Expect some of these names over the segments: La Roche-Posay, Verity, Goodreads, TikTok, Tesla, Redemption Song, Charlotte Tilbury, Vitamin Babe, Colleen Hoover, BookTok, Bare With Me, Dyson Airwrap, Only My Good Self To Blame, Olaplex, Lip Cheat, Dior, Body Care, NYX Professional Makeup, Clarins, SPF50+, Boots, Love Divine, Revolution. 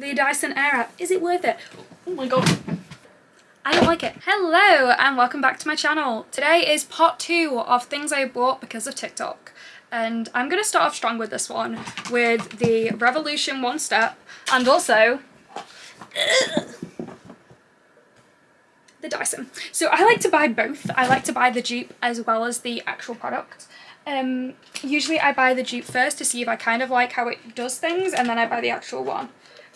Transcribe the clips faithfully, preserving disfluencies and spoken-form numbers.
The Dyson Airwrap. Is it worth it? Oh my god. I don't like it. Hello and welcome back to my channel. Today is part two of things I bought because of TikTok. And I'm going to start off strong with this one, with the Revolution One Step and also the Dyson. So I like to buy both. I like to buy the dupe as well as the actual product. Um, usually I buy the dupe first to see if I kind of like how it does things, and then I buy the actual one.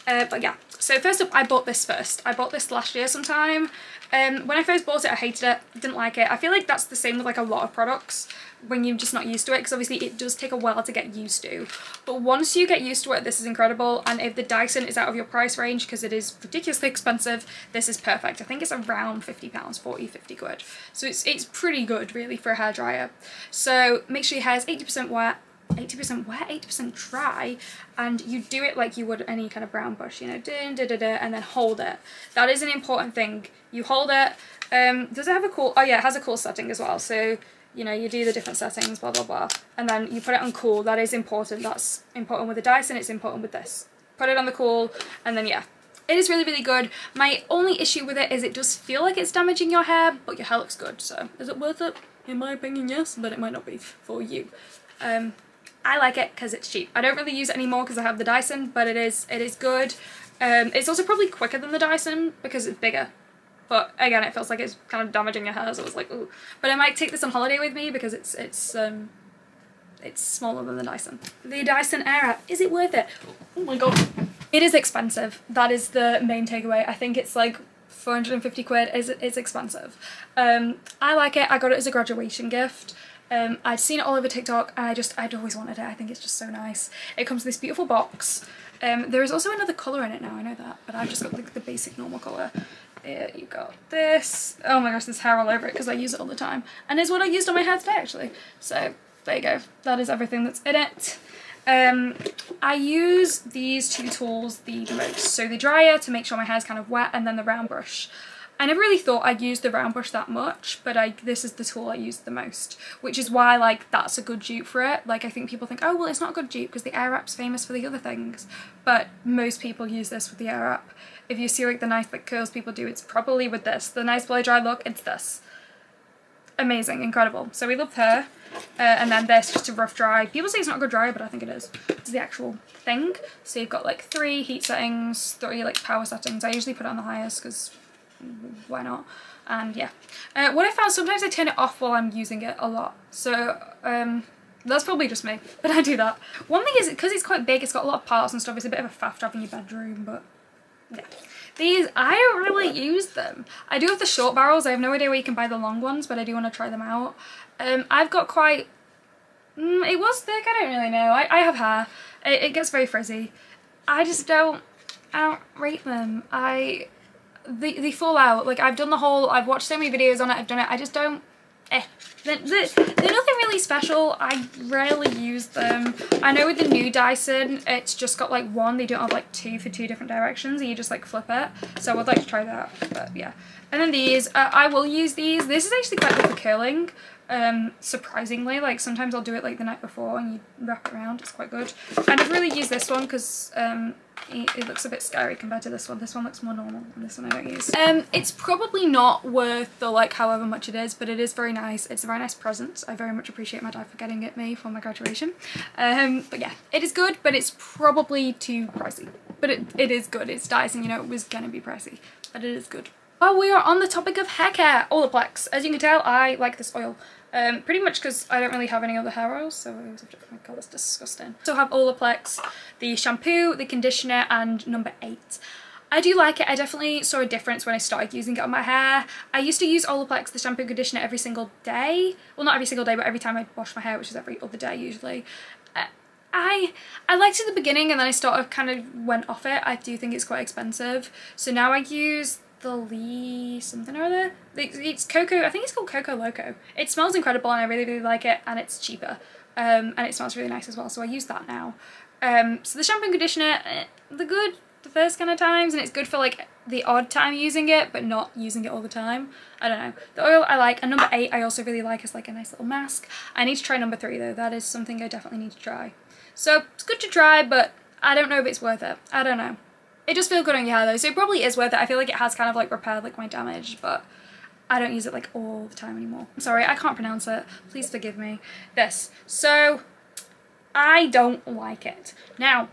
Uh, but yeah, so first up, I bought this first. I bought this last year sometime. Um, when I first bought it, I hated it, didn't like it. I feel like that's the same with like a lot of products when you're just not used to it, because obviously it does take a while to get used to. But once you get used to it, this is incredible. And if the Dyson is out of your price range, because it is ridiculously expensive, this is perfect. I think it's around fifty pounds, forty, fifty quid. So it's, it's pretty good really for a hairdryer. So make sure your hair's eighty percent wet. eighty percent wet, eighty percent dry, and you do it like you would any kind of brown brush, you know, da, da, da, da, and then hold it. That is an important thing. You hold it. Um, does it have a cool? Oh yeah, it has a cool setting as well. So, you know, you do the different settings, blah, blah, blah, and then you put it on cool. That is important. That's important with the Dyson. It's important with this. Put it on the cool, and then yeah. It is really, really good. My only issue with it is it does feel like it's damaging your hair, but your hair looks good. So is it worth it? In my opinion, yes, but it might not be for you. Um... I like it because it's cheap. I don't really use it anymore because I have the Dyson, but it is it is good. Um, it's also probably quicker than the Dyson because it's bigger. But again, it feels like it's kind of damaging your hair, so it's like, ooh. But I might take this on holiday with me because it's it's um, it's smaller than the Dyson. The Dyson Airwrap, is it worth it? Oh my god. It is expensive. That is the main takeaway. I think it's like four hundred and fifty quid. It's, it's expensive. Um, I like it. I got it as a graduation gift. Um, I'd seen it all over TikTok and I just, I'd always wanted it. I think it's just so nice. It comes in this beautiful box. Um, there is also another colour in it now, I know that, but I've just got like the basic normal colour. There you got this. Oh my gosh, there's hair all over it because I use it all the time. And it's what I used on my hair today actually. So there you go. That is everything that's in it. Um, I use these two tools the most. So the dryer to make sure my hair's kind of wet, and then the round brush. I never really thought I'd use the round brush that much, but I, this is the tool I use the most, which is why like that's a good dupe for it. Like I think people think, oh well, it's not a good dupe because the Airwrap's famous for the other things, but most people use this with the Airwrap. If you see like the nice like curls people do, it's probably with this. The nice blow dry look, it's this. Amazing, incredible. So we love her, uh, and then this just a rough dry. People say it's not a good dryer, but I think it is. It's the actual thing. So you've got like three heat settings, three like power settings. I usually put it on the highest because why not? And yeah, uh, what I found, sometimes I turn it off while I'm using it a lot, so um, that's probably just me, but I do that. One thing is, because it's quite big, it's got a lot of parts and stuff, it's a bit of a faff to have in your bedroom, but yeah. These, I don't really use them. I do have the short barrels. I have no idea where you can buy the long ones, but I do want to try them out. Um, I've got quite, mm, it was thick, I don't really know. I, I have hair, it, it gets very frizzy. I just don't, I don't rate them. I... They, they fall out. Like I've done the whole, I've watched so many videos on it, I've done it, I just don't, eh. They're, they're, they're nothing really special, I rarely use them. I know with the new Dyson, it's just got like one, they don't have like two for two different directions, and you just like flip it, so I'd like to try that, but yeah. And then these, uh, I will use these. This is actually quite good for curling, um, surprisingly. Like sometimes I'll do it like the night before and you wrap it around, it's quite good. I never really use this one because, um, it looks a bit scary compared to this one. This one looks more normal and this one I don't use. Um, it's probably not worth the like however much it is, but it is very nice. It's a very nice present. I very much appreciate my dad for getting it me for my graduation. Um, but yeah, it is good, but it's probably too pricey. But it, it is good. It's Dyson, you know, it was gonna be pricey, but it is good. Well, we are on the topic of hair care. Olaplex. As you can tell, I like this oil. Um, pretty much because I don't really have any other hair oils, so I always have to, oh my god, that's disgusting. So I have Olaplex, the shampoo, the conditioner, and number eight. I do like it. I definitely saw a difference when I started using it on my hair. I used to use Olaplex, the shampoo, conditioner every single day. Well, not every single day, but every time I wash my hair, which is every other day usually. Uh, I I liked it at the beginning, and then I sort of kind of went off it. I do think it's quite expensive, so now I use the Lee something or other. It's Cocoa, I think it's called Cocoa Loco. It smells incredible and I really, really like it, and it's cheaper. Um, and it smells really nice as well, so I use that now. Um, so the shampoo and conditioner, eh, they're good the first kind of times, and it's good for like the odd time using it, but not using it all the time. I don't know. The oil I like, and number eight I also really like as like a nice little mask. I need to try number three though. That is something I definitely need to try. So it's good to try, but I don't know if it's worth it. I don't know. It just feels good on your hair though, so it probably is worth it. I feel like it has kind of like repaired like my damage, but I don't use it like all the time anymore. I'm sorry, I can't pronounce it. Please forgive me. This. So I don't like it. Now,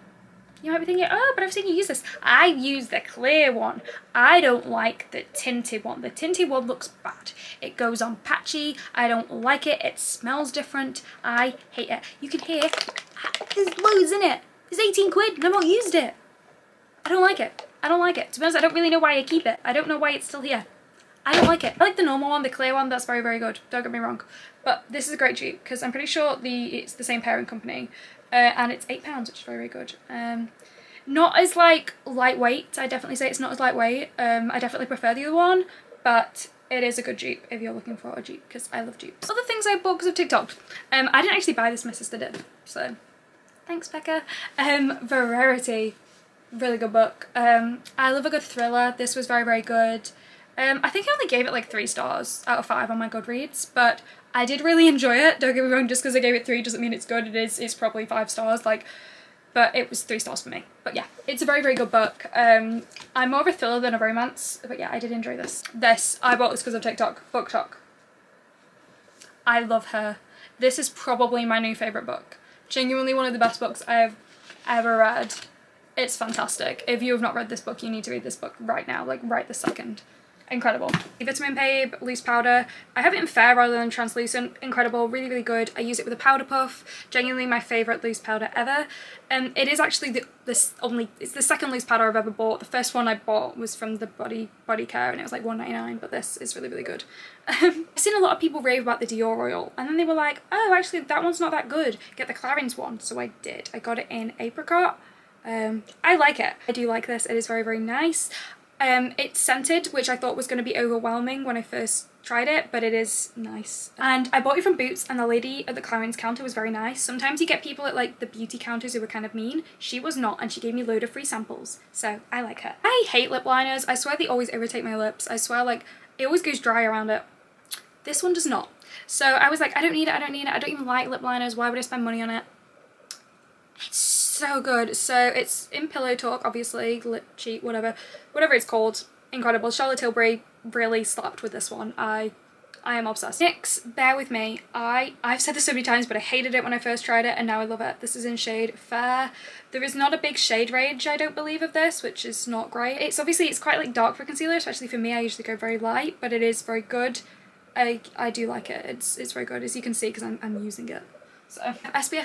you might be thinking, oh, but I've seen you use this. I use the clear one. I don't like the tinted one. The tinted one looks bad. It goes on patchy. I don't like it. It smells different. I hate it. You can hear, there's loads in it. It's eighteen quid and I've not used it. I don't like it. I don't like it. To be honest, I don't really know why I keep it. I don't know why it's still here. I don't like it. I like the normal one, the clear one. That's very, very good. Don't get me wrong. But this is a great dupe because I'm pretty sure the it's the same parent company. Uh, and it's eight pounds, which is very, very good. Um, not as like lightweight. I definitely say it's not as lightweight. Um, I definitely prefer the other one, but it is a good dupe if you're looking for a dupe because I love dupes. Other things I bought because of TikTok. Um, I didn't actually buy this. My sister did. So thanks, Becca. Um, Verity, really good book. Um, I love a good thriller. This was very, very good. Um, I think I only gave it like three stars out of five on my Goodreads, but I did really enjoy it. Don't get me wrong, just because I gave it three doesn't mean it's good. It is, it's probably five stars, like, but it was three stars for me. But yeah, it's a very, very good book. Um, I'm more of a thriller than a romance, but yeah, I did enjoy this. This, I bought this because of TikTok, BookTok. I love her. This is probably my new favourite book. Genuinely one of the best books I've ever read. It's fantastic. If you have not read this book, you need to read this book right now, like right this second. Incredible. Vitamin Babe loose powder. I have it in fair rather than translucent. Incredible, really, really good. I use it with a powder puff. Genuinely my favourite loose powder ever. Um, it is actually the this only it's the second loose powder I've ever bought. The first one I bought was from the Body Body Care and it was like one ninety-nine, but this is really, really good. Um, I've seen a lot of people rave about the Dior oil and then they were like, oh, actually that one's not that good. Get the Clarins one. So I did. I got it in apricot. Um, I like it. I do like this. It is very, very nice. Um, it's scented, which I thought was going to be overwhelming when I first tried it, but it is nice. And I bought it from Boots, and the lady at the Clarins counter was very nice. Sometimes you get people at like the beauty counters who were kind of mean. She was not, and she gave me a load of free samples, so I like her. I hate lip liners. I swear they always irritate my lips. I swear, like, it always goes dry around it. This one does not. So I was like, I don't need it, I don't need it. I don't even like lip liners. Why would I spend money on it? It's so good. So it's in Pillow Talk, obviously, lip cheat, whatever, whatever it's called. Incredible. Charlotte Tilbury really slapped with this one. I, I am obsessed. N Y X, bear with me. I, I've said this so many times, but I hated it when I first tried it, and now I love it. This is in shade Fair. There is not a big shade range, I don't believe, of this, which is not great. It's obviously it's quite like dark for concealer, especially for me. I usually go very light, but it is very good. I, I do like it. It's, it's very good, as you can see, because I'm, I'm using it. So S P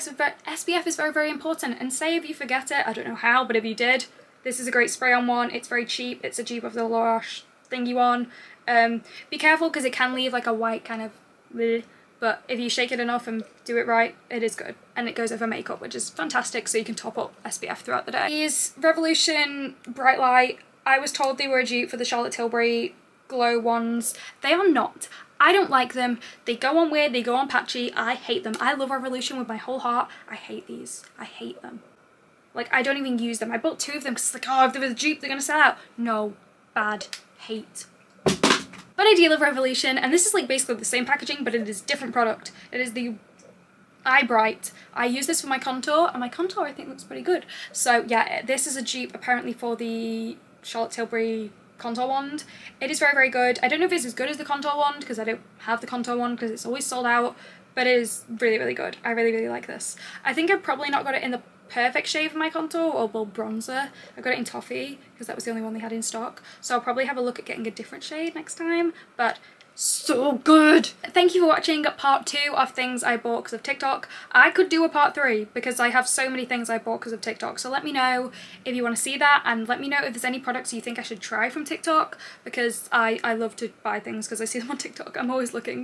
F is very, very important, and say if you forget it, I don't know how, but if you did, this is a great spray on one. It's very cheap. It's a dupe of the La Roche thingy one. Um, be careful because it can leave like a white kind of bleh, but if you shake it enough and do it right, it is good, and it goes over makeup, which is fantastic, so you can top up S P F throughout the day. These Revolution Bright Light, I was told they were a dupe for the Charlotte Tilbury glow ones. They are not. I don't like them. They go on weird, they go on patchy. I hate them. I love Revolution with my whole heart. I hate these. I hate them. Like, I don't even use them. I bought two of them because it's like, oh, if there was a dupe, they're going to sell out. No. Bad. Hate. But I do love Revolution, and this is like basically the same packaging, but it is a different product. It is the Eye Bright. I use this for my contour, and my contour I think looks pretty good. So yeah, this is a dupe apparently for the Charlotte Tilbury contour wand. It is very, very good. I don't know if it's as good as the contour wand because I don't have the contour wand because it's always sold out, but it is really, really good. I really, really like this. I think I've probably not got it in the perfect shade for my contour or well bronzer. I got it in Toffee because that was the only one they had in stock, so I'll probably have a look at getting a different shade next time, but so good. Thank you for watching part two of things I bought because of TikTok. I could do a part three because I have so many things I bought because of TikTok. So let me know if you want to see that, and let me know if there's any products you think I should try from TikTok, because I, I love to buy things because I see them on TikTok. I'm always looking.